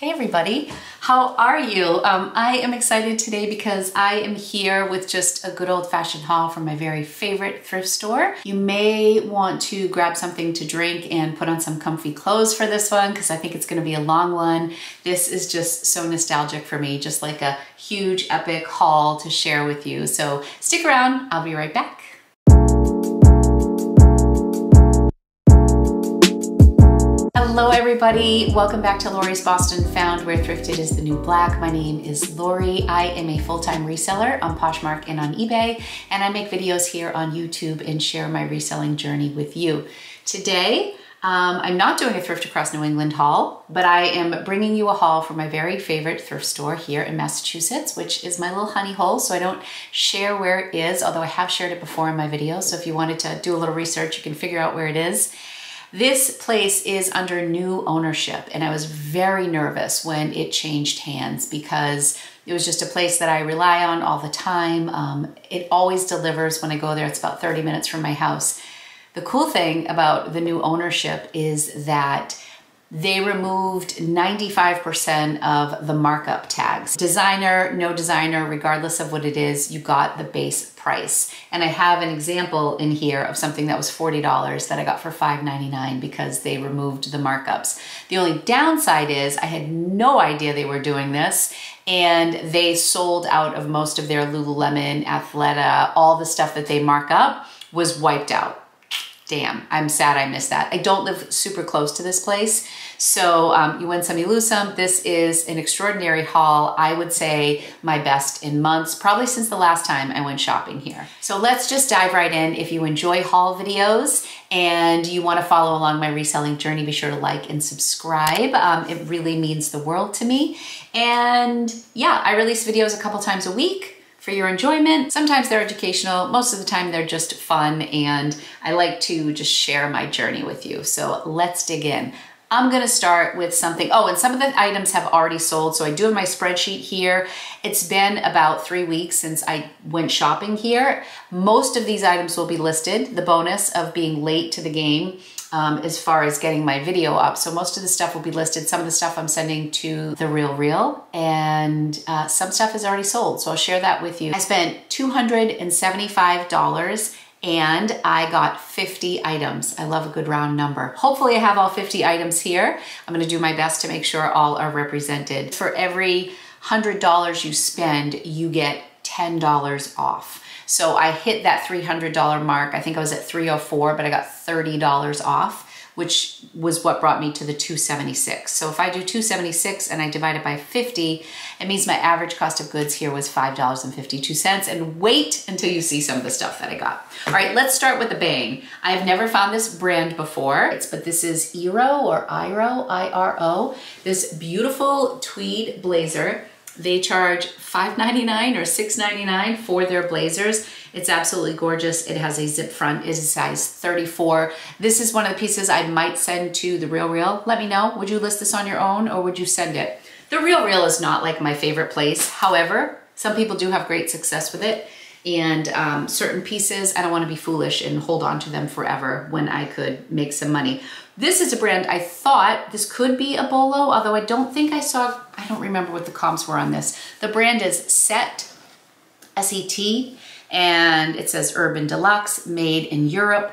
Hey everybody, how are you? I am excited today because I am here with just a good old-fashioned haul from my very favorite thrift store. You may want to grab something to drink and put on some comfy clothes for this one because I think it's going to be a long one. This is just so nostalgic for me, just like a huge epic haul to share with you. So stick around, I'll be right back. Hello everybody, welcome back to Lori's Boston Found, where thrifted is the new black. My name is Lori. I am a full-time reseller on Poshmark and on eBay, and I make videos here on YouTube and share my reselling journey with you. Today, I'm not doing a Thrift Across New England haul, but I am bringing you a haul from my very favorite thrift store here in Massachusetts, which is my little honey hole, so I don't share where it is, although I have shared it before in my videos, so if you wanted to do a little research, you can figure out where it is. This place is under new ownership, and I was very nervous when it changed hands because it was just a place that I rely on all the time. It always delivers when I go there. It's about 30 minutes from my house. The cool thing about the new ownership is that they removed 95% of the markup tags. Designer, no designer, regardless of what it is, you got the base price. And I have an example in here of something that was $40 that I got for $5.99 because they removed the markups. The only downside is I had no idea they were doing this, and they sold out of most of their Lululemon, Athleta, all the stuff that they mark up was wiped out. Damn, I'm sad I missed that. I don't live super close to this place, so you win some, you lose some. This is an extraordinary haul. I would say my best in months, probably since the last time I went shopping here. So let's just dive right in. If you enjoy haul videos and you wanna follow along my reselling journey, be sure to like and subscribe. It really means the world to me. And yeah, I release videos a couple times a week for your enjoyment. Sometimes they're educational, most of the time they're just fun, and I like to just share my journey with you. So let's dig in. I'm gonna start with something, oh, and some of the items have already sold, so I do have my spreadsheet here. It's been about 3 weeks since I went shopping here. Most of these items will be listed, the bonus of being late to the game as far as getting my video up. So most of the stuff will be listed. Some of the stuff I'm sending to The RealReal, and some stuff is already sold, so I'll share that with you. I spent $275 and I got 50 items. I love a good round number. Hopefully I have all 50 items here. I'm gonna do my best to make sure all are represented. For every $100 you spend, you get $10 off. So I hit that $300 mark. I think I was at $304, but I got $30 off, which was what brought me to the $276. So if I do $276 and I divide it by 50, it means my average cost of goods here was $5.52, and wait until you see some of the stuff that I got. All right, let's start with a bang. I have never found this brand before, but this is Iro or Iro, I-R-O, this beautiful tweed blazer. They charge $5.99 or $6.99 for their blazers. It's absolutely gorgeous. It has a zip front. It is a size 34. This is one of the pieces I might send to The RealReal. Let me know, would you list this on your own or would you send it? The RealReal is not like my favorite place. However, some people do have great success with it. And certain pieces, I don't wanna be foolish and hold on to them forever when I could make some money. This is a brand I thought this could be a bolo, although I don't think I saw, I don't remember what the comps were on this. The brand is Set, S-E-T, and it says Urban Deluxe, made in Europe.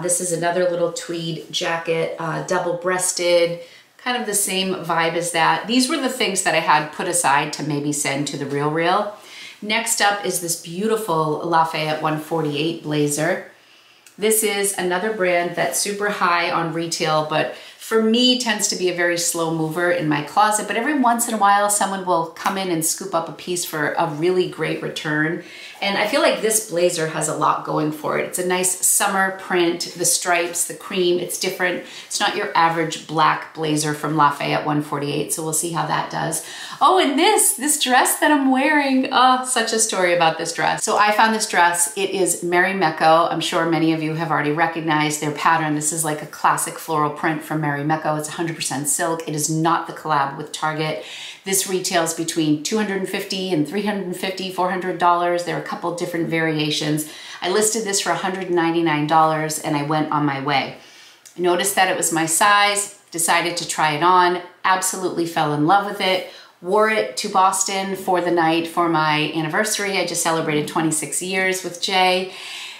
This is another little tweed jacket, double-breasted, kind of the same vibe as that. These were the things that I had put aside to maybe send to The RealReal. Next up is this beautiful Lafayette 148 blazer. This is another brand that's super high on retail, but for me tends to be a very slow mover in my closet. But every once in a while, someone will come in and scoop up a piece for a really great return. And I feel like this blazer has a lot going for it. It's a nice summer print, the stripes, the cream, it's different. It's not your average black blazer from Lafayette 148, so we'll see how that does. Oh, and this dress that I'm wearing. Oh, such a story about this dress. So I found this dress. It is Marimekko. I'm sure many of you have already recognized their pattern. This is like a classic floral print from Marimekko. It's 100% silk. It is not the collab with Target. This retails between $250 and $350, $400. There are a couple different variations. I listed this for $199 and I went on my way. I noticed that it was my size. decided to try it on, absolutely fell in love with it, wore it to Boston for the night for my anniversary. I just celebrated 26 years with Jay,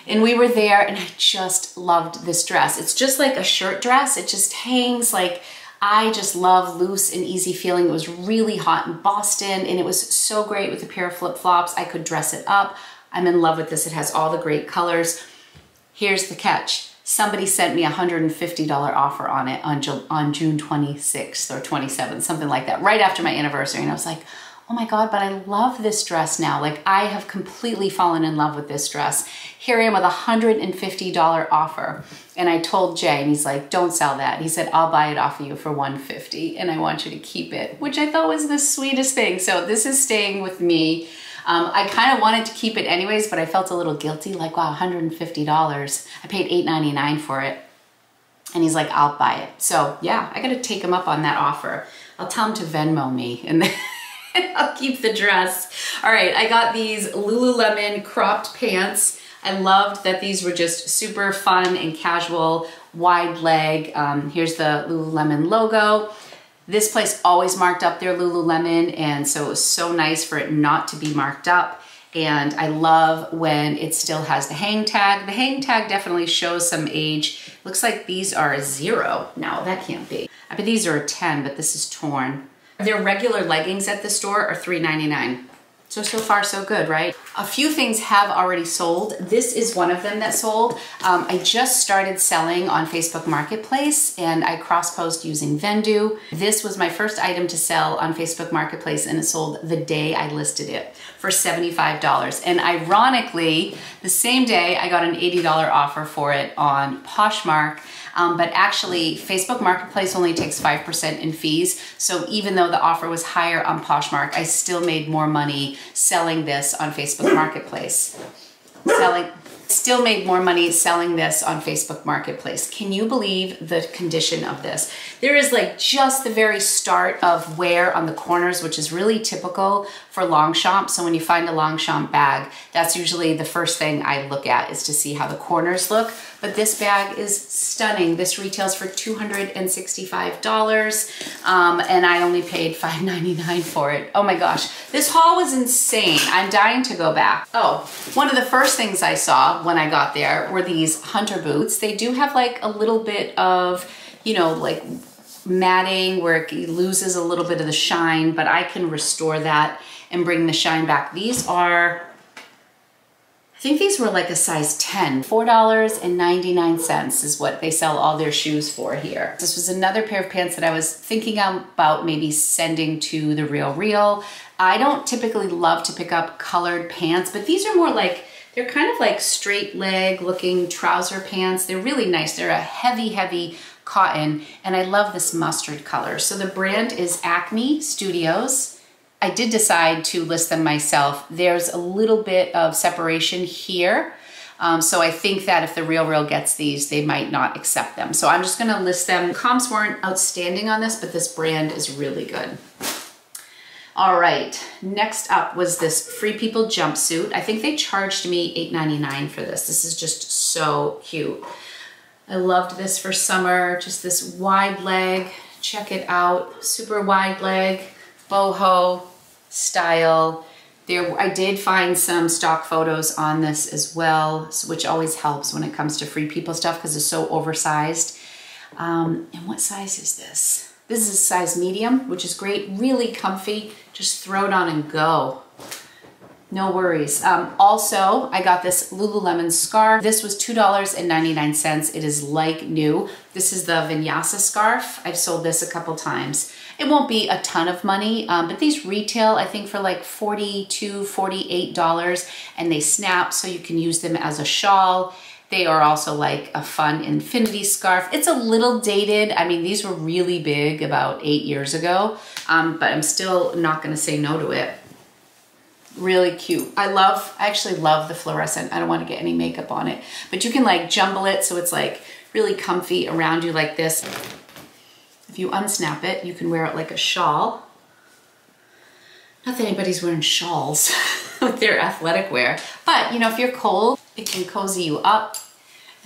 and we were there, and I just loved this dress. It's just like a shirt dress. It just hangs like, I just love loose and easy feeling. It was really hot in Boston, and it was so great with a pair of flip-flops. I could dress it up. I'm in love with this. It has all the great colors. Here's the catch. Somebody sent me a $150 offer on it on June 26th or 27th, something like that, right after my anniversary. And I was like, oh my God, but I love this dress now. Like, I have completely fallen in love with this dress. Here I am with a $150 offer. And I told Jay, and he's like, don't sell that. He said, I'll buy it off of you for $150 and I want you to keep it, which I thought was the sweetest thing. So this is staying with me. I kind of wanted to keep it anyways, but I felt a little guilty, like, wow, $150. I paid $8.99 for it. And he's like, I'll buy it. So yeah, I gotta take him up on that offer. I'll tell him to Venmo me and then I'll keep the dress. All right, I got these Lululemon cropped pants. I loved that these were just super fun and casual, wide leg. Here's the Lululemon logo. This place always marked up their Lululemon, and so it was so nice for it not to be marked up. And I love when it still has the hang tag. The hang tag definitely shows some age. Looks like these are a 0. No, that can't be. I bet these are a 10, but this is torn. Their regular leggings at the store are $3.99. So far, so good, right? A few things have already sold. This is one of them that sold. I just started selling on Facebook Marketplace, and I cross-post using Vendoo. This was my first item to sell on Facebook Marketplace, and it sold the day I listed it for $75. And ironically, the same day, I got an $80 offer for it on Poshmark. But actually, Facebook Marketplace only takes 5% in fees. So even though the offer was higher on Poshmark, I still made more money selling this on Facebook Marketplace. Still made more money selling this on Facebook Marketplace. Can you believe the condition of this? There is like just the very start of wear on the corners, which is really typical for Longchamp. So when you find a Longchamp bag, that's usually the first thing I look at, is to see how the corners look. But this bag is stunning. This retails for $265, and I only paid $5.99 for it. Oh my gosh, this haul was insane. I'm dying to go back. Oh, one of the first things I saw when I got there were these hunter boots. They do have like a little bit of, you know, like matting where it loses a little bit of the shine, but I can restore that and bring the shine back. These are, I think these were like a size 10. $4.99 is what they sell all their shoes for here. This was another pair of pants that I was thinking about maybe sending to The RealReal. I don't typically love to pick up colored pants, but these are more like, they're kind of like straight leg looking trouser pants. They're really nice. They're a heavy, heavy cotton, and I love this mustard color. So the brand is Acme Studios. I did decide to list them myself. There's a little bit of separation here. So I think that if The RealReal gets these, they might not accept them. So I'm just gonna list them. Comps weren't outstanding on this, but this brand is really good. All right, next up was this Free People jumpsuit. I think they charged me $8.99 for this. This is just so cute. I loved this for summer, just this wide leg. Check it out, super wide leg. Boho style. There, I did find some stock photos on this as well, which always helps when it comes to Free People stuff because it's so oversized. And what size is this? This is a size medium, which is great, really comfy. Just throw it on and go. No worries. Also, I got this Lululemon scarf. This was $2.99. It is like new. This is the Vinyasa scarf. I've sold this a couple times. It won't be a ton of money, but these retail, I think, for like $42, $48, and they snap, so you can use them as a shawl. They are also like a fun infinity scarf. It's a little dated. I mean, these were really big about 8 years ago, but I'm still not gonna say no to it. Really cute. I actually love the fluorescent. I don't want to get any makeup on it, but you can like jumble it so it's like really comfy around you like this. If you unsnap it, you can wear it like a shawl. Not that anybody's wearing shawls with their athletic wear, but you know, if you're cold, it can cozy you up.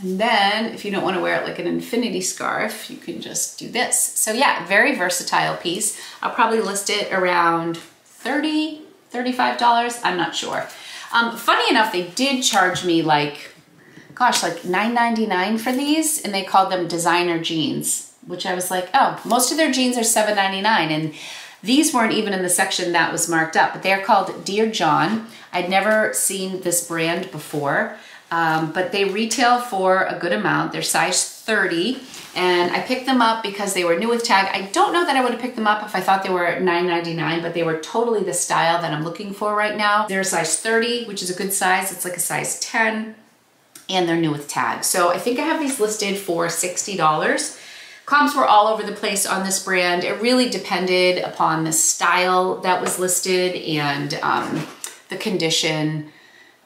And then if you don't want to wear it like an infinity scarf, you can just do this. So yeah, very versatile piece. I'll probably list it around $30, $35. I'm not sure. Funny enough, they did charge me like, gosh, like $9.99 for these, and they called them designer jeans, which I was like, oh, most of their jeans are $7.99. And these weren't even in the section that was marked up, but they're called Dear John. I'd never seen this brand before. But they retail for a good amount. They're size 30, and I picked them up because they were new with tag. I don't know that I would have picked them up if I thought they were $9.99, but they were totally the style that I'm looking for right now. They're a size 30, which is a good size. It's like a size 10, and they're new with tag. So I think I have these listed for $60. Comps were all over the place on this brand. It really depended upon the style that was listed and the condition,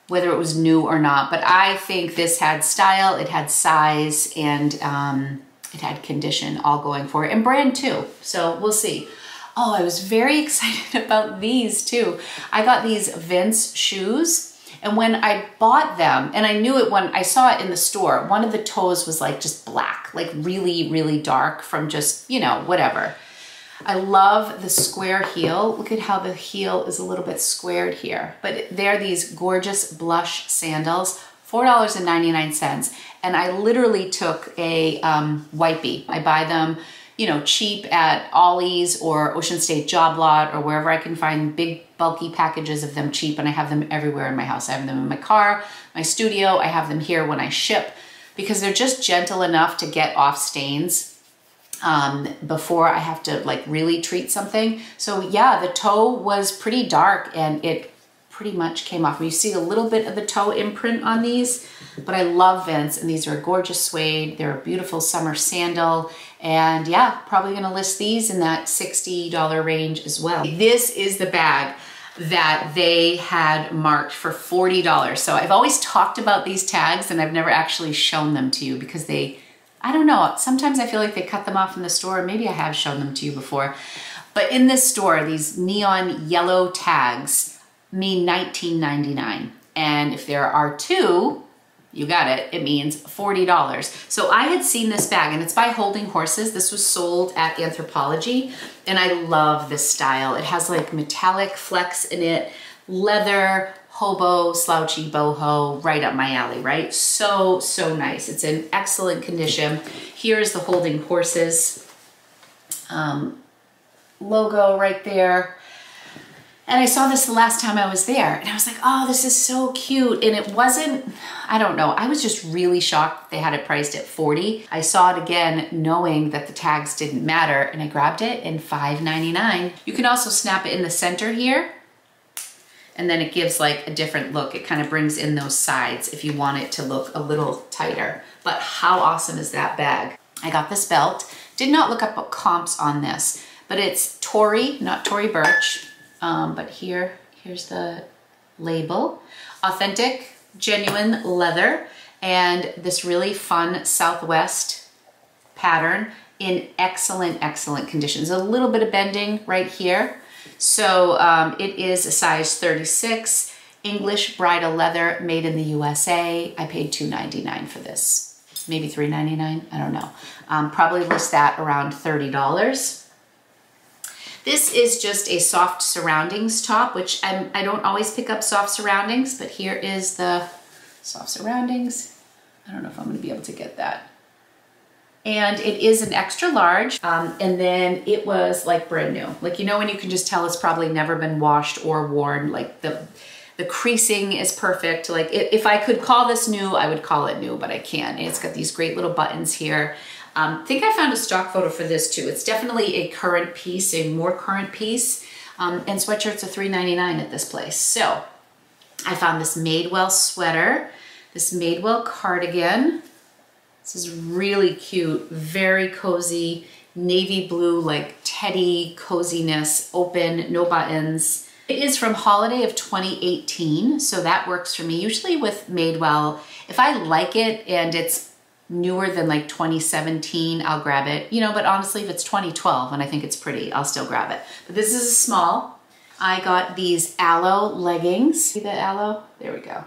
whether it was new or not. But I think this had style, it had size, and it had condition all going for it, and brand too, so we'll see. Oh, I was very excited about these too. I got these Vince shoes, and when I bought them, and I knew it when I saw it in the store, one of the toes was like just black, like really, really dark from just, you know, whatever. I love the square heel. Look at how the heel is a little bit squared here. But they're these gorgeous blush sandals, $4.99. And I literally took a wipey. I buy them, you know, cheap at Ollie's or Ocean State Job Lot or wherever I can find big bulky packages of them cheap. And I have them everywhere in my house. I have them in my car, my studio. I have them here when I ship because they're just gentle enough to get off stains before I have to like really treat something. So yeah, the toe was pretty dark and it pretty much came off. You see a little bit of the toe imprint on these, but I love Vince, and these are a gorgeous suede. They're a beautiful summer sandal, and yeah, probably gonna list these in that $60 range as well. This is the bag that they had marked for $40. So I've always talked about these tags and I've never actually shown them to you because they, I don't know, sometimes I feel like they cut them off in the store. Maybe I have shown them to you before. But in this store, these neon yellow tags mean $19.99. And if there are two, you got it, it means $40. So I had seen this bag, and it's by Holding Horses. This was sold at Anthropologie, and I love this style. It has like metallic flecks in it, leather, hobo, slouchy, boho, right up my alley, right? So, so nice. It's in excellent condition. Here is the Holding Horses logo right there. And I saw this the last time I was there, and I was like, oh, this is so cute. And it wasn't, I don't know, I was just really shocked they had it priced at $40. I saw it again knowing that the tags didn't matter, and I grabbed it in $5.99. You can also snap it in the center here, and then it gives like a different look. It kind of brings in those sides if you want it to look a little tighter. But how awesome is that bag? I got this belt. Did not look up comps on this, but it's Tory, not Tory Burch. But here's the label. Authentic, genuine leather, and this really fun Southwest pattern in excellent, excellent conditions. A little bit of bending right here. So it is a size 36, English bridal leather, made in the USA. I paid $2.99 for this, maybe $3.99, I don't know. Probably list that around $30. This is just a Soft Surroundings top, which I don't always pick up Soft Surroundings, but here is the Soft Surroundings. I don't know if I'm gonna be able to get that. And it is an extra large, and then it was like brand new. Like, you know, when you can just tell it's probably never been washed or worn, like the creasing is perfect. Like if I could call this new, I would call it new, but I can't. And it's got these great little buttons here. I think I found a stock photo for this too. It's definitely a current piece, a more current piece, and sweatshirts are $3.99 at this place. So I found this Madewell sweater, this Madewell cardigan. This is really cute, very cozy, navy blue, like teddy coziness, open, no buttons. It is from holiday of 2018, so that works for me. Usually with Madewell, if I like it and it's newer than like 2017, I'll grab it. You know, but honestly, if it's 2012 and I think it's pretty, I'll still grab it. But this is a small. I got these Aloe leggings. See the Aloe? There we go.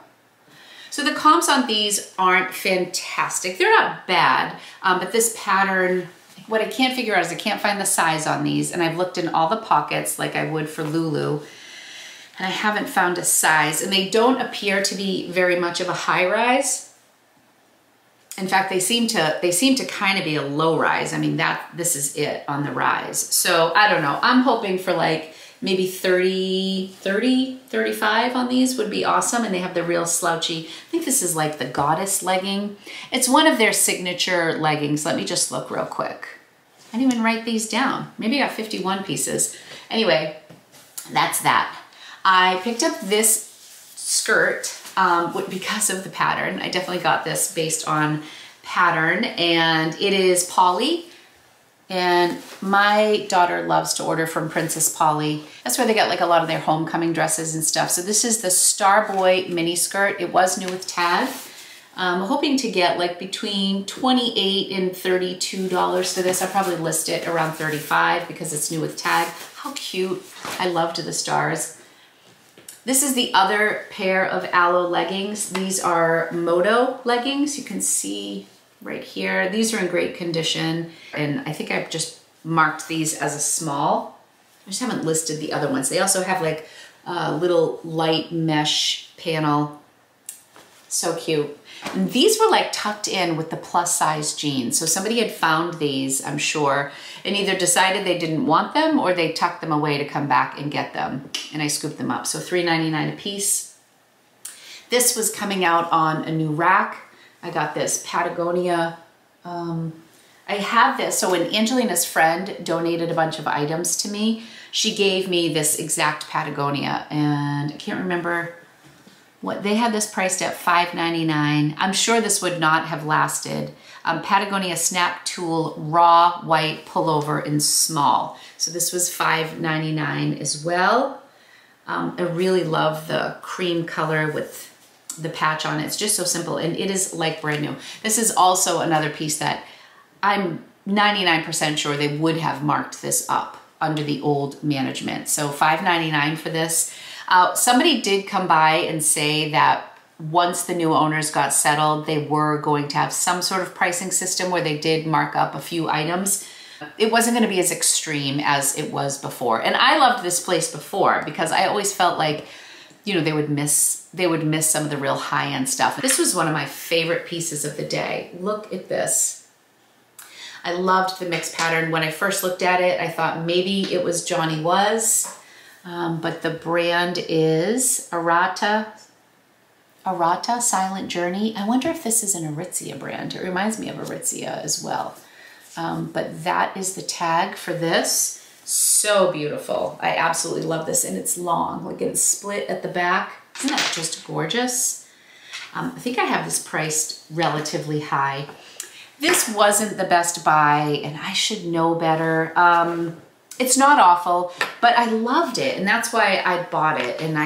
So the comps on these aren't fantastic. They're not bad, but this pattern, what I can't figure out is I can't find the size on these, and I've looked in all the pockets like I would for Lulu, and I haven't found a size, and they don't appear to be very much of a high rise. In fact, they seem to kind of be a low rise. I mean, this is it on the rise. So I don't know. I'm hoping for like maybe 30, 35 on these would be awesome. And they have the real slouchy, I think this is like the Goddess legging. It's one of their signature leggings. Let me just look real quick. I didn't even write these down. Maybe I got 51 pieces. Anyway, that's that. I picked up this skirt because of the pattern. I definitely got this based on pattern, and it is Polly. And my daughter loves to order from Princess Polly. That's where they get like a lot of their homecoming dresses and stuff. So this is the Starboy mini skirt. It was new with tag. I'm hoping to get like between $28 and $32 for this. I'll probably list it around $35 because it's new with tag. How cute. I loved the stars. This is the other pair of Aloe leggings. These are Moto leggings. You can see right here. These are in great condition, and I think I've just marked these as a small. I just haven't listed the other ones. They also have like a little light mesh panel. So cute. And these were like tucked in with the plus size jeans. So somebody had found these, I'm sure, and either decided they didn't want them or they tucked them away to come back and get them. And I scooped them up. So $3.99 a piece. This was coming out on a new rack. I got this Patagonia. I have this. So when Angelina's friend donated a bunch of items to me, she gave me this exact Patagonia, and I can't remember what they had this priced at, $5.99. I'm sure this would not have lasted. Patagonia Snap Tulle raw white pullover in small. So this was $5.99 as well. I really love the cream color with the patch on it. It's just so simple, and it is like brand new. This is also another piece that I'm 99% sure they would have marked this up under the old management. So $5.99 for this. Somebody did come by and say that once the new owners got settled, they were going to have some sort of pricing system where they did mark up a few items. It wasn't going to be as extreme as it was before. And I loved this place before because I always felt like, you know, they would miss some of the real high-end stuff. This was one of my favorite pieces of the day. Look at this. I loved the mixed pattern. When I first looked at it, I thought maybe it was Johnny Was, but the brand is Arata Silent Journey. I wonder if this is an Aritzia brand. It reminds me of Aritzia as well. But that is the tag for this. So beautiful. I absolutely love this, and it's long. Look, it's split at the back. Isn't that just gorgeous? I think I have this priced relatively high. This wasn't the best buy, and I should know better. It's not awful, but I loved it, and that's why I bought it. And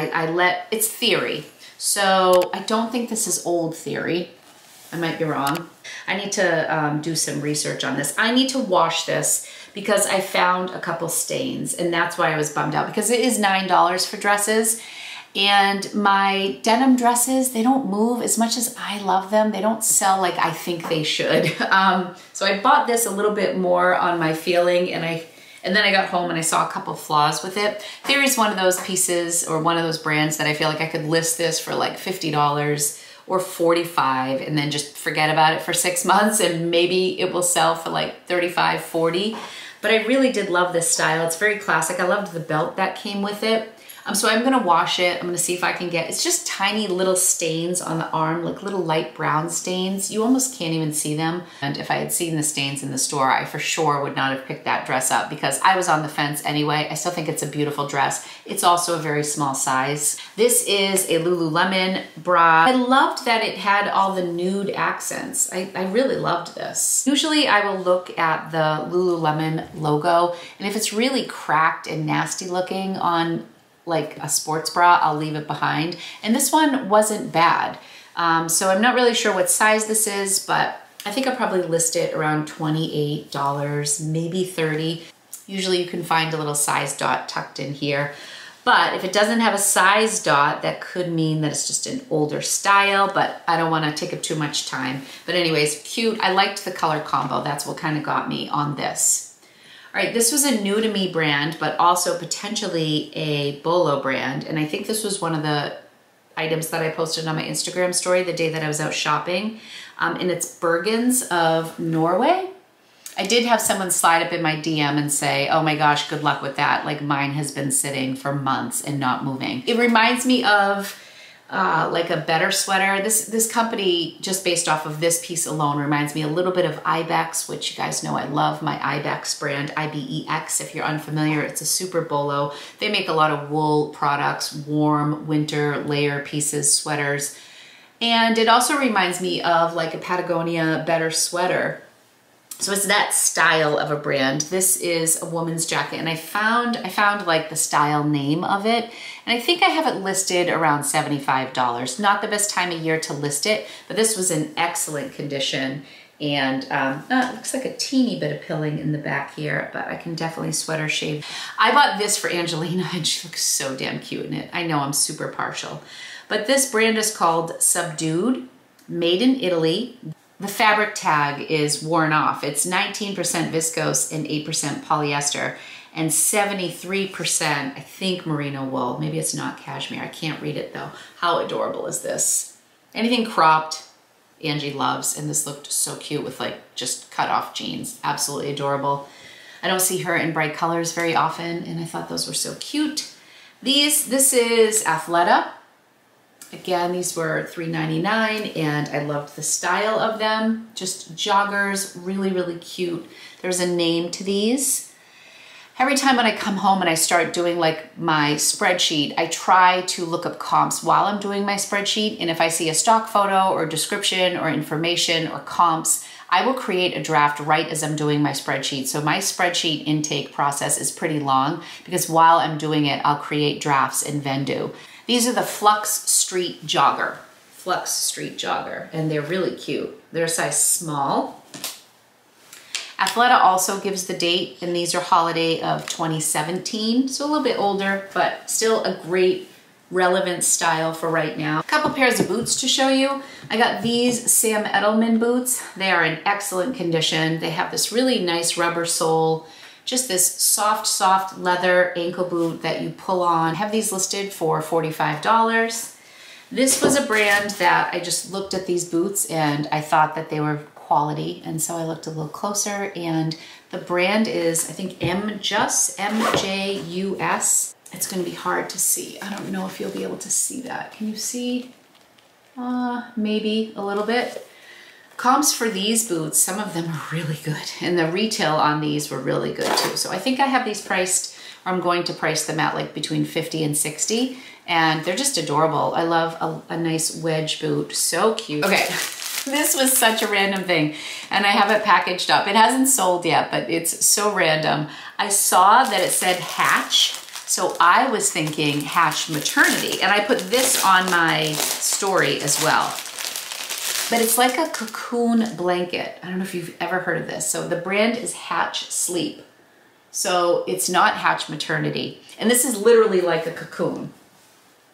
it's Theory. So I don't think this is old Theory. I might be wrong. I need to do some research on this. I need to wash this because I found a couple stains, and that's why I was bummed out, because it is $9 for dresses. And my denim dresses, they don't move as much as I love them. They don't sell like I think they should. So I bought this a little bit more on my feeling, and then I got home and I saw a couple flaws with it. Theory is one of those pieces or one of those brands that I feel like I could list this for like $50 or $45 and then just forget about it for 6 months, and maybe it will sell for like $35, $40. But I really did love this style. It's very classic. I loved the belt that came with it. So I'm gonna wash it. I'm gonna see if I can get, it's just tiny little stains on the arm, like little light brown stains. You almost can't even see them. And if I had seen the stains in the store, I for sure would not have picked that dress up because I was on the fence anyway. I still think it's a beautiful dress. It's also a very small size. This is a Lululemon bra. I loved that it had all the nude accents. I really loved this. Usually I will look at the Lululemon logo, and if it's really cracked and nasty looking on like a sports bra, I'll leave it behind. And this one wasn't bad. So I'm not really sure what size this is, but I think I'll probably list it around $28, maybe $30. Usually you can find a little size dot tucked in here. But if it doesn't have a size dot, that could mean that it's just an older style, but I don't want to take up too much time. But anyways, cute. I liked the color combo. That's what kind of got me on this. All right, this was a new to me brand, but also potentially a Bolo brand. And I think this was one of the items that I posted on my Instagram story the day that I was out shopping. And it's Bergens of Norway. I did have someone slide up in my DM and say, oh my gosh, good luck with that. Like mine has been sitting for months and not moving. It reminds me of like a better sweater. This company, just based off of this piece alone, reminds me a little bit of Ibex, which you guys know I love my Ibex brand, I-B-E-X. If you're unfamiliar, it's a super bolo. They make a lot of wool products, warm winter layer pieces, sweaters. And it also reminds me of like a Patagonia better sweater. So it's that style of a brand. This is a woman's jacket, and I found like the style name of it, and I think I have it listed around $75. Not the best time of year to list it, but this was in excellent condition, and it looks like a teeny bit of pilling in the back here, but I can definitely sweater shave. I bought this for Angelina, and she looks so damn cute in it. I know I'm super partial, but this brand is called Subdued, made in Italy. The fabric tag is worn off. It's 19% viscose and 8% polyester and 73%, I think, merino wool. Maybe it's not cashmere. I can't read it though. How adorable is this? Anything cropped, Angie loves, and this looked so cute with like just cut off jeans. Absolutely adorable. I don't see her in bright colors very often, and I thought those were so cute. This is Athleta. Again, these were $3.99, and I loved the style of them. Just joggers, really, really cute. There's a name to these. Every time when I come home and I start doing like my spreadsheet, I try to look up comps while I'm doing my spreadsheet. And if I see a stock photo or description or information or comps, I will create a draft right as I'm doing my spreadsheet. So my spreadsheet intake process is pretty long because while I'm doing it, I'll create drafts in Vendoo. These are the Flux Street Jogger, and they're really cute. They're a size small. Athleta also gives the date, and these are holiday of 2017, so a little bit older, but still a great relevant style for right now. A couple pairs of boots to show you. I got these Sam Edelman boots. They are in excellent condition. They have this really nice rubber sole. Just this soft, soft leather ankle boot that you pull on. I have these listed for $45. This was a brand that I just looked at these boots and I thought that they were quality. And so I looked a little closer, and the brand is, I think, MJUS. It's gonna be hard to see. I don't know if you'll be able to see that. Can you see? Maybe a little bit. Comps for these boots, some of them are really good, and the retail on these were really good too. So I think I have these priced, or I'm going to price them at like between 50 and 60, and they're just adorable. I love a nice wedge boot, so cute. Okay, this was such a random thing, and I have it packaged up. It hasn't sold yet, but it's so random. I saw that it said Hatch, so I was thinking Hatch Maternity, and I put this on my story as well. But it's like a cocoon blanket. I don't know if you've ever heard of this. So the brand is Hatch Sleep. So it's not Hatch Maternity. And this is literally like a cocoon.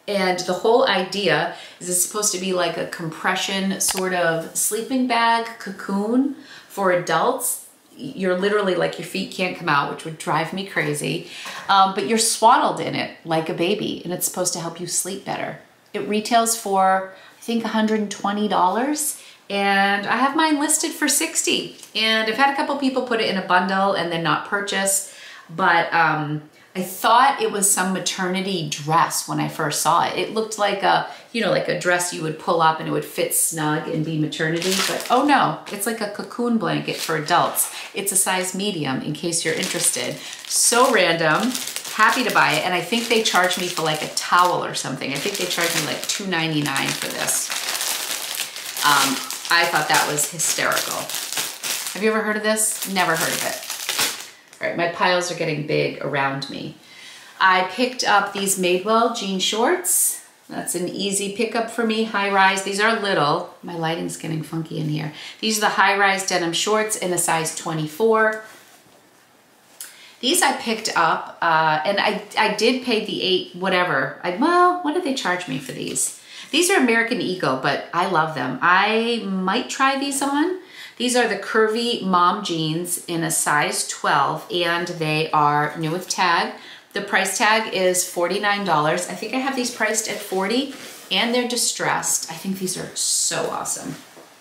And the whole idea is it's supposed to be like a compression sort of sleeping bag cocoon for adults. You're literally like your feet can't come out, which would drive me crazy. But you're swaddled in it like a baby, and it's supposed to help you sleep better. It retails for, I think, $120, and I have mine listed for $60, and I've had a couple people put it in a bundle and then not purchase, but I thought it was some maternity dress when I first saw it. It looked like a, you know, like a dress you would pull up and it would fit snug and be maternity, but oh no, it's like a cocoon blanket for adults. It's a size medium in case you're interested. So random. Happy to buy it, and I think they charged me for like a towel or something. I think they charged me like $2.99 for this. I thought that was hysterical. Have you ever heard of this? Never heard of it. All right, my piles are getting big around me. I picked up these Madewell jean shorts. That's an easy pickup for me, high rise. These are little, my lighting's getting funky in here. These are the high rise denim shorts in a size 24. These I picked up, and I did pay the eight, whatever. Well, what did they charge me for these? These are American Eagle, but I love them. I might try these on. These are the curvy mom jeans in a size 12, and they are new with tag. The price tag is $49. I think I have these priced at $40, and they're distressed. I think these are so awesome.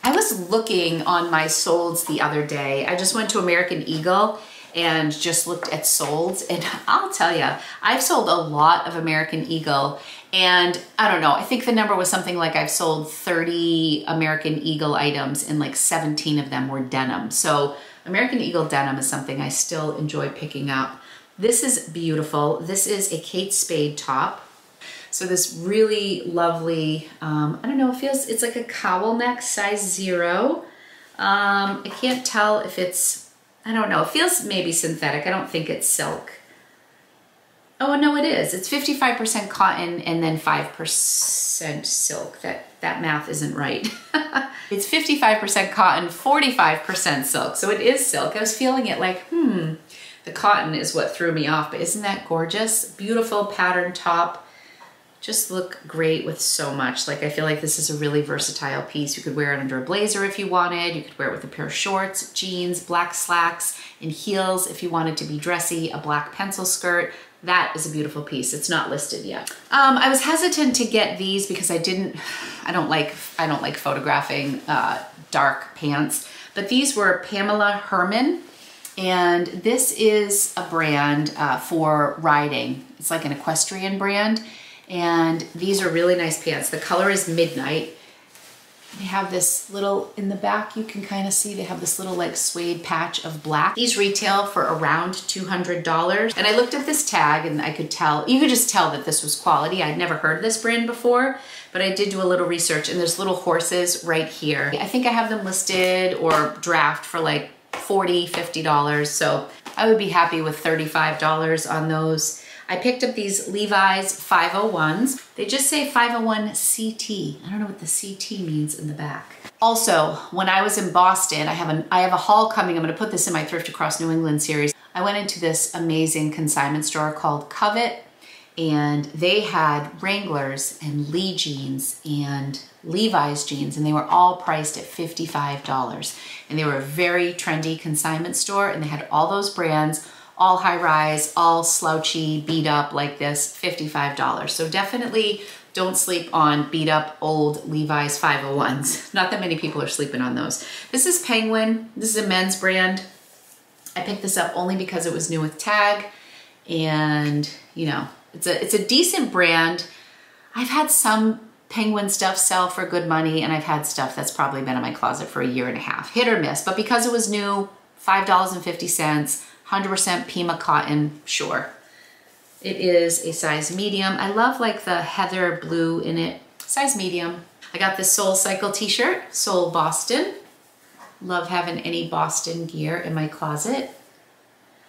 I was looking on my solds the other day. I just went to American Eagle and just looked at solds, and I'll tell you, I've sold a lot of American Eagle, and I don't know, I think the number was something like I've sold 30 American Eagle items and like 17 of them were denim. So American Eagle denim is something I still enjoy picking up. This is beautiful. This is a Kate Spade top. So this really lovely, I don't know, it's like a cowl neck, size 0. I can't tell if it's, I don't know, it feels maybe synthetic. I don't think it's silk. Oh, no, it is. It's 55% cotton and then 5% silk. That math isn't right. It's 55% cotton, 45% silk. So it is silk. I was feeling it like, the cotton is what threw me off, but isn't that gorgeous? Beautiful pattern top. Just look great with so much. Like, I feel like this is a really versatile piece. You could wear it under a blazer if you wanted. You could wear it with a pair of shorts, jeans, black slacks, and heels if you wanted to be dressy, a black pencil skirt. That is a beautiful piece. It's not listed yet. I was hesitant to get these because I don't like photographing dark pants, but these were Pamela Herman. And this is a brand for riding. It's like an equestrian brand. And these are really nice pants. The color is midnight. They have this little, in the back you can kind of see, they have this little like suede patch of black. These retail for around $200. And I looked at this tag and I could tell, you could just tell that this was quality. I'd never heard of this brand before, but I did do a little research, and there's little horses right here. I think I have them listed or draft for like $40, $50. So I would be happy with $35 on those. I picked up these Levi's 501s. They just say 501 CT. I don't know what the CT means in the back. Also, when I was in Boston, I have a haul coming. I'm gonna put this in my Thrift Across New England series. I went into this amazing consignment store called Covet, and they had Wranglers and Lee jeans and Levi's jeans, and they were all priced at $55. And they were a very trendy consignment store, and they had all those brands, all high rise, all slouchy, beat up like this, $55. So definitely don't sleep on beat up old Levi's 501s. Not that many people are sleeping on those. This is Penguin. This is a men's brand. I picked this up only because it was new with tag, and you know, it's a decent brand. I've had some Penguin stuff sell for good money, and I've had stuff that's probably been in my closet for a year and a half, hit or miss. But because it was new, $5.50, 100% Pima cotton, sure. It is a size medium. I love like the heather blue in it, size medium. I got this Soul Cycle t-shirt, Soul Boston. Love having any Boston gear in my closet.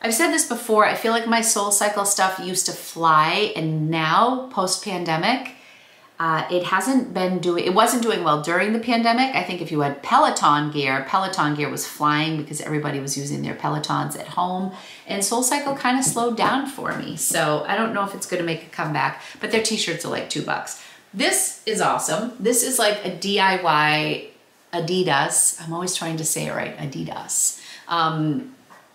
I've said this before, I feel like my Soul Cycle stuff used to fly, and now post-pandemic, it wasn't doing well during the pandemic. I think if you had Peloton gear was flying because everybody was using their Pelotons at home, and SoulCycle kind of slowed down for me. So I don't know if it's gonna make a comeback, but their t-shirts are like $2. This is awesome. This is like a DIY Adidas. I'm always trying to say it right, Adidas.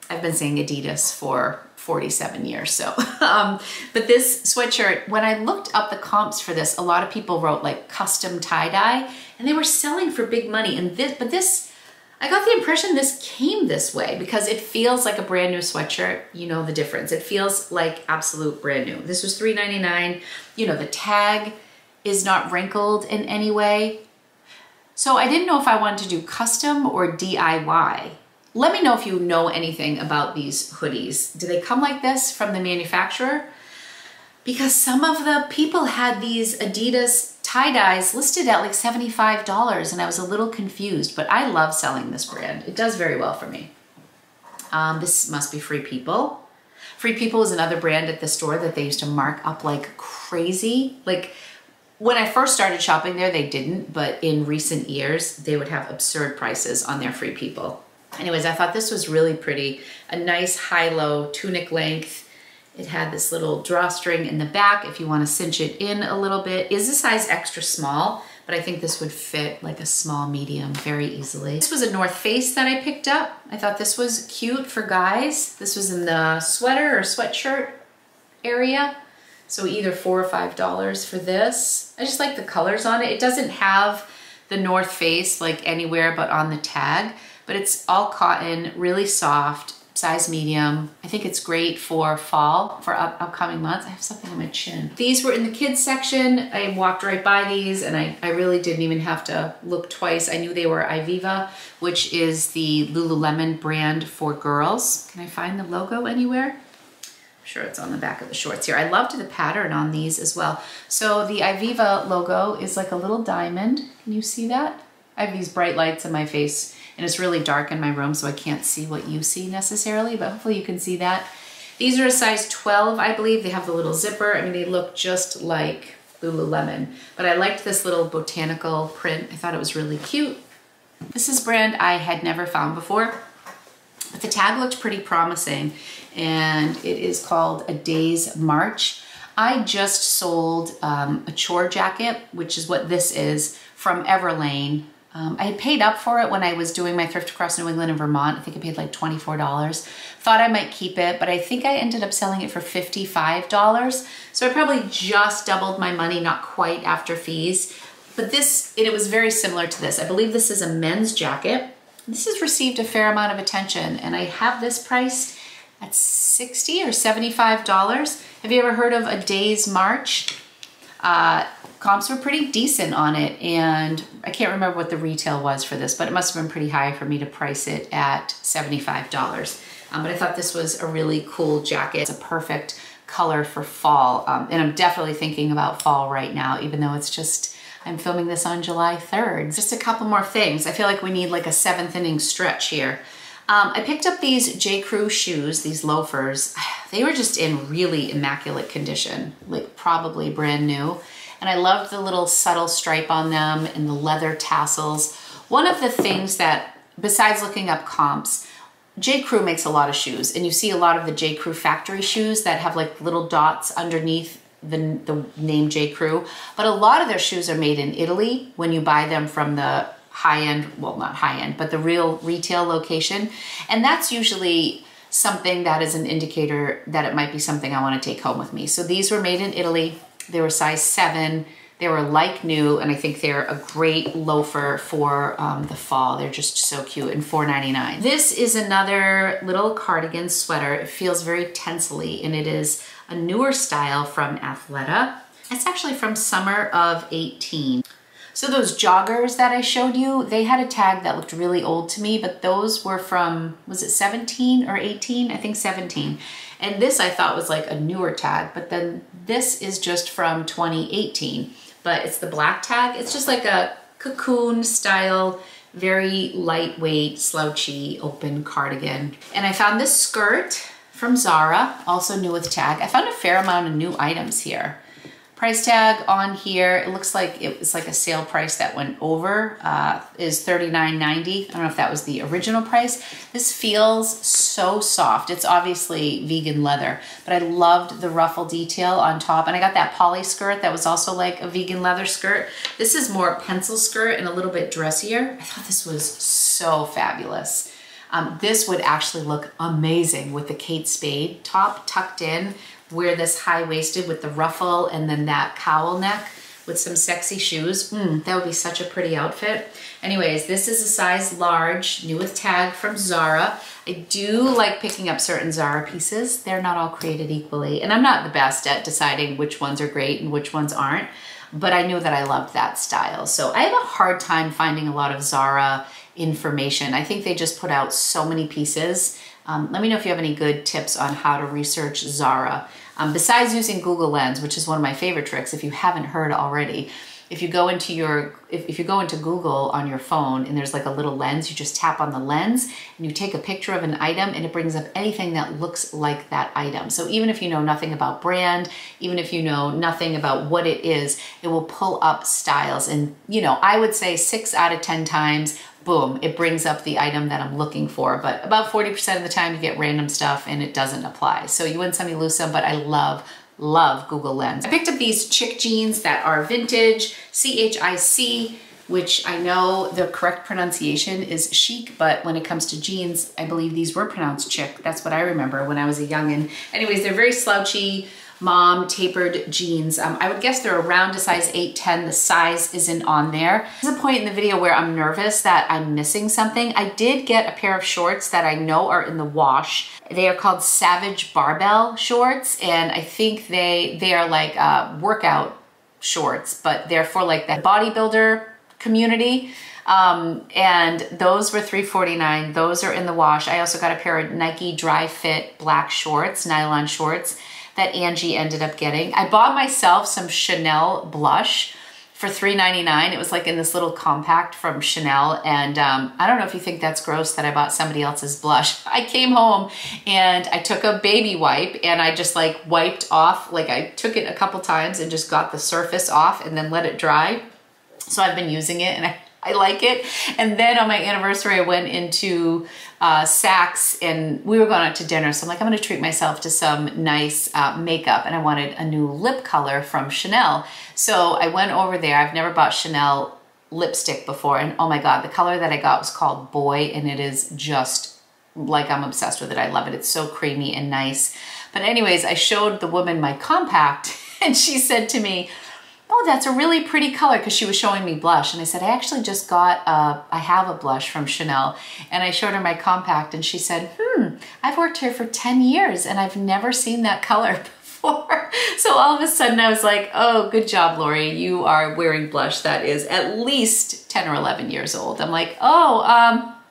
I've been saying Adidas for 47 years, so. But this sweatshirt, when I looked up the comps for this, a lot of people wrote like custom tie-dye, and they were selling for big money. And this, I got the impression this came this way because it feels like a brand new sweatshirt. You know the difference. It feels like absolute brand new. This was $3.99. You know, the tag is not wrinkled in any way. So I didn't know if I wanted to do custom or DIY. Let me know if you know anything about these hoodies. Do they come like this from the manufacturer? Because some of the people had these Adidas tie-dyes listed at like $75, and I was a little confused, but I love selling this brand. It does very well for me. This must be Free People. Free People is another brand at the store that they used to mark up like crazy. Like, when I first started shopping there, they didn't, but in recent years, they would have absurd prices on their Free People. Anyways, I thought this was really pretty. A nice high-low tunic length. It had this little drawstring in the back if you want to cinch it in a little bit. Is a size extra small, but I think this would fit like a small medium very easily. This was a North Face that I picked up. I thought this was cute for guys. This was in the sweater or sweatshirt area. So either $4 or $5 for this. I just like the colors on it. It doesn't have the North Face like anywhere but on the tag, but it's all cotton, really soft, size medium. I think it's great for fall, for upcoming months. I have something on my chin. These were in the kids section. I walked right by these and I really didn't even have to look twice. I knew they were Iviva, which is the Lululemon brand for girls. Can I find the logo anywhere? I'm sure it's on the back of the shorts here. I loved the pattern on these as well. So the Iviva logo is like a little diamond. Can you see that? I have these bright lights in my face and it's really dark in my room, so I can't see what you see necessarily, but hopefully you can see that. These are a size 12, I believe. They have the little zipper. I mean, they look just like Lululemon, but I liked this little botanical print. I thought it was really cute. This is a brand I had never found before, but the tag looked pretty promising, and it is called A Day's March. I just sold a chore jacket, which is what this is, from Everlane. I had paid up for it when I was doing my thrift across New England and Vermont. I think I paid like $24. Thought I might keep it, but I think I ended up selling it for $55. So I probably just doubled my money, not quite after fees. But this, and it was very similar to this. I believe this is a men's jacket. This has received a fair amount of attention, and I have this priced at $60 or $75. Have you ever heard of A Day's March? Comps were pretty decent on it, and I can't remember what the retail was for this, but it must have been pretty high for me to price it at $75. But I thought this was a really cool jacket. It's a perfect color for fall, and I'm definitely thinking about fall right now, even though it's just I'm filming this on July 3rd. Just a couple more things. I feel like we need like a 7th inning stretch here. I picked up these J Crew shoes, these loafers. They were just in really immaculate condition, like probably brand new. And I loved the little subtle stripe on them and the leather tassels. One of the things that, besides looking up comps, J Crew makes a lot of shoes, and you see a lot of the J Crew factory shoes that have like little dots underneath the name J Crew, but a lot of their shoes are made in Italy when you buy them from the high-end, well, not high-end, but the real retail location. And that's usually something that is an indicator that it might be something I want to take home with me. So these were made in Italy. They were size 7. They were like new, and I think they're a great loafer for the fall. They're just so cute, and $4.99. This is another little cardigan sweater. It feels very tensely, and it is a newer style from Athleta. It's actually from summer of 18. So those joggers that I showed you, they had a tag that looked really old to me, but those were from, was it 17 or 18? I think 17. And this I thought was like a newer tag, but then this is just from 2018, but it's the black tag. It's just like a cocoon style, very lightweight, slouchy, open cardigan. And I found this skirt from Zara, also new with tag. I found a fair amount of new items here. Price tag on here, it looks like it was like a sale price that went over, is $39.90. I don't know if that was the original price. This feels so soft. It's obviously vegan leather, but I loved the ruffle detail on top. And I got that poly skirt that was also like a vegan leather skirt. This is more pencil skirt and a little bit dressier. I thought this was so fabulous. This would actually look amazing with the Kate Spade top tucked in, wear this high-waisted with the ruffle and then that cowl neck with some sexy shoes. That would be such a pretty outfit. Anyways, this is a size large, new with tag from Zara. I do like picking up certain Zara pieces. They're not all created equally, and I'm not the best at deciding which ones are great and which ones aren't, but I knew that I loved that style. So I have a hard time finding a lot of Zara information. I think they just put out so many pieces. Let me know if you have any good tips on how to research Zara. Besides using Google Lens, which is one of my favorite tricks, if you haven't heard already, if you go into your, if you go into Google on your phone and there's like a little lens, you just tap on the lens and you take a picture of an item and it brings up anything that looks like that item. So even if you know nothing about brand, even if you know nothing about what it is, it will pull up styles. And you know, I would say 6 out of 10 times, boom, it brings up the item that I'm looking for. But about 40% of the time you get random stuff and it doesn't apply. So you win some, you lose some, but I love Google Lens. I picked up these chick jeans that are vintage, CHIC, which I know the correct pronunciation is chic, but when it comes to jeans, I believe these were pronounced chick. That's what I remember when I was a youngin'. Anyways, they're very slouchy, mom tapered jeans. I would guess they're around a size 8-10. The size isn't on there. There's a point in the video where I'm nervous that I'm missing something. I did get a pair of shorts that I know are in the wash. They are called Savage Barbell shorts, and I think they are like workout shorts, but they're for like the bodybuilder community. And those were $3.49. Those are in the wash. I also got a pair of Nike Dry Fit black shorts, nylon shorts, that Angie ended up getting. I bought myself some Chanel blush for $3.99. It was like in this little compact from Chanel. And I don't know if you think that's gross that I bought somebody else's blush. I came home and I took a baby wipe and I just like wiped off, like I took it a couple times and just got the surface off and then let it dry. So I've been using it and I like it. And then on my anniversary, I went into Saks and we were going out to dinner. So I'm like, I'm going to treat myself to some nice makeup. And I wanted a new lip color from Chanel. So I went over there. I've never bought Chanel lipstick before. And oh my God, the color that I got was called Boy. And it is just like, I'm obsessed with it. I love it. It's so creamy and nice. But anyways, I showed the woman my compact and she said to me, oh, that's a really pretty color, because she was showing me blush. And I said, I actually just got I have a blush from Chanel. And I showed her my compact and she said, I've worked here for 10 years and I've never seen that color before. So all of a sudden I was like, oh, good job, Lori. You are wearing blush that is at least 10 or 11 years old. I'm like, oh,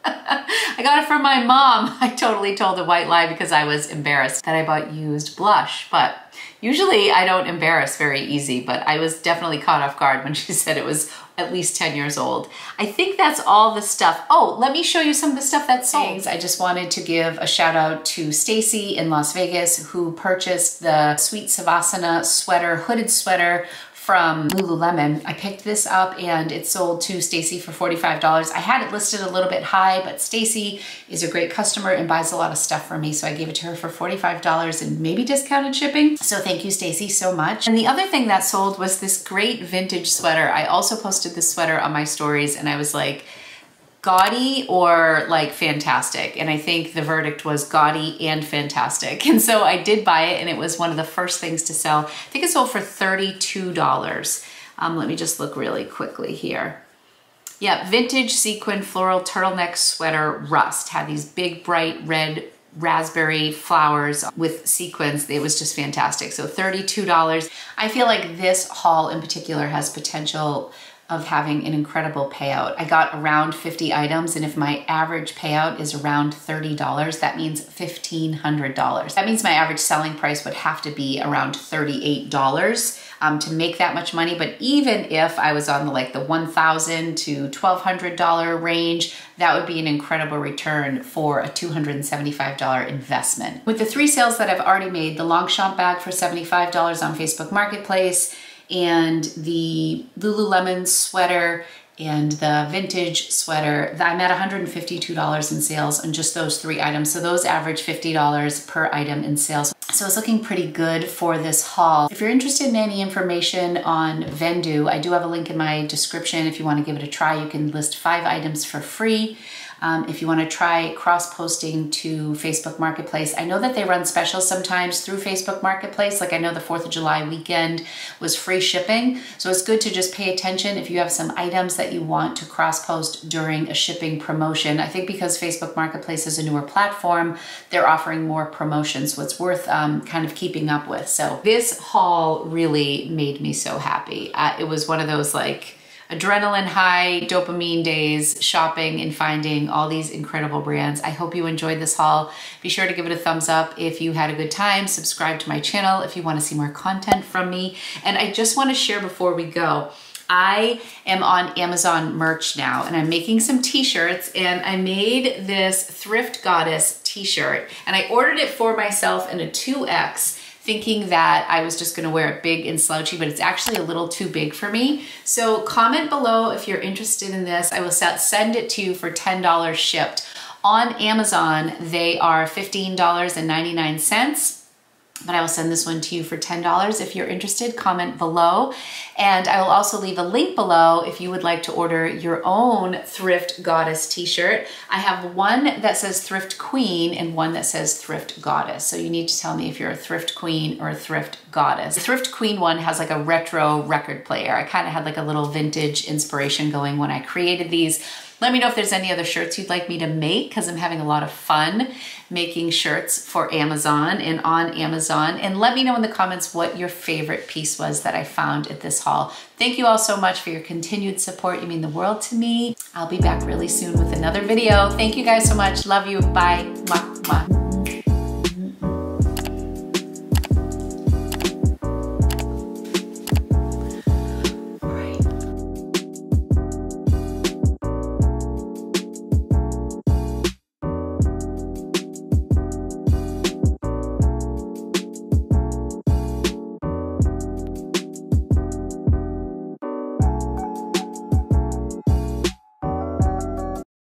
I got it from my mom. I totally told a white lie because I was embarrassed that I bought used blush. But usually I don't embarrass very easy, but I was definitely caught off guard when she said it was at least 10 years old. I think that's all the stuff. Oh, let me show you some of the stuff that's sold. I just wanted to give a shout out to Stacy in Las Vegas, who purchased the Sweet Savasana sweater, hooded sweater from Lululemon. I picked this up and it sold to Stacy for $45. I had it listed a little bit high, but Stacy is a great customer and buys a lot of stuff for me. So I gave it to her for $45 and maybe discounted shipping. So thank you, Stacy, so much. And the other thing that sold was this great vintage sweater. I also posted this sweater on my stories and I was like, gaudy or like fantastic. And I think the verdict was gaudy and fantastic. And so I did buy it and it was one of the first things to sell. I think it sold for $32. Let me just look really quickly here. Yeah, vintage sequin floral turtleneck sweater rust. Had these big bright red raspberry flowers with sequins. It was just fantastic. So $32. I feel like this haul in particular has potential of having an incredible payout. I got around 50 items, and if my average payout is around $30, that means $1,500. That means my average selling price would have to be around $38 to make that much money. But even if I was on the like the $1,000 to $1,200 range, that would be an incredible return for a $275 investment. With the three sales that I've already made, the Longchamp bag for $75 on Facebook Marketplace, and the Lululemon sweater and the vintage sweater, I'm at $152 in sales on just those three items. So those average $50 per item in sales. So it's looking pretty good for this haul. If you're interested in any information on Vendoo, I do have a link in my description. If you want to give it a try, you can list 5 items for free. If you want to try cross-posting to Facebook Marketplace, I know that they run specials sometimes through Facebook Marketplace. Like I know the 4th of July weekend was free shipping. So it's good to just pay attention if you have some items that you want to cross-post during a shipping promotion. I think because Facebook Marketplace is a newer platform, they're offering more promotions. So it's worth kind of keeping up with. So this haul really made me so happy. It was one of those like adrenaline high, dopamine days, shopping and finding all these incredible brands. I hope you enjoyed this haul. Be sure to give it a thumbs up if you had a good time. Subscribe to my channel if you want to see more content from me. And I just want to share before we go, I am on Amazon merch now and I'm making some t-shirts, and I made this Thrift Goddess t-shirt and I ordered it for myself in a 2X. thinking that I was just gonna wear it big and slouchy, but it's actually a little too big for me. So comment below if you're interested in this. I will send it to you for $10 shipped. On Amazon, they are $15.99. But I will send this one to you for $10. If you're interested, comment below. And I will also leave a link below if you would like to order your own Thrift Goddess t-shirt. I have one that says Thrift Queen and one that says Thrift Goddess. So you need to tell me if you're a Thrift Queen or a Thrift Goddess. The Thrift Queen one has like a retro record player. I kind of had like a little vintage inspiration going when I created these. Let me know if there's any other shirts you'd like me to make, because I'm having a lot of fun making shirts for Amazon and on Amazon. And let me know in the comments what your favorite piece was that I found at this haul. Thank you all so much for your continued support. You mean the world to me. I'll be back really soon with another video. Thank you guys so much. Love you. Bye. Mwah, mwah.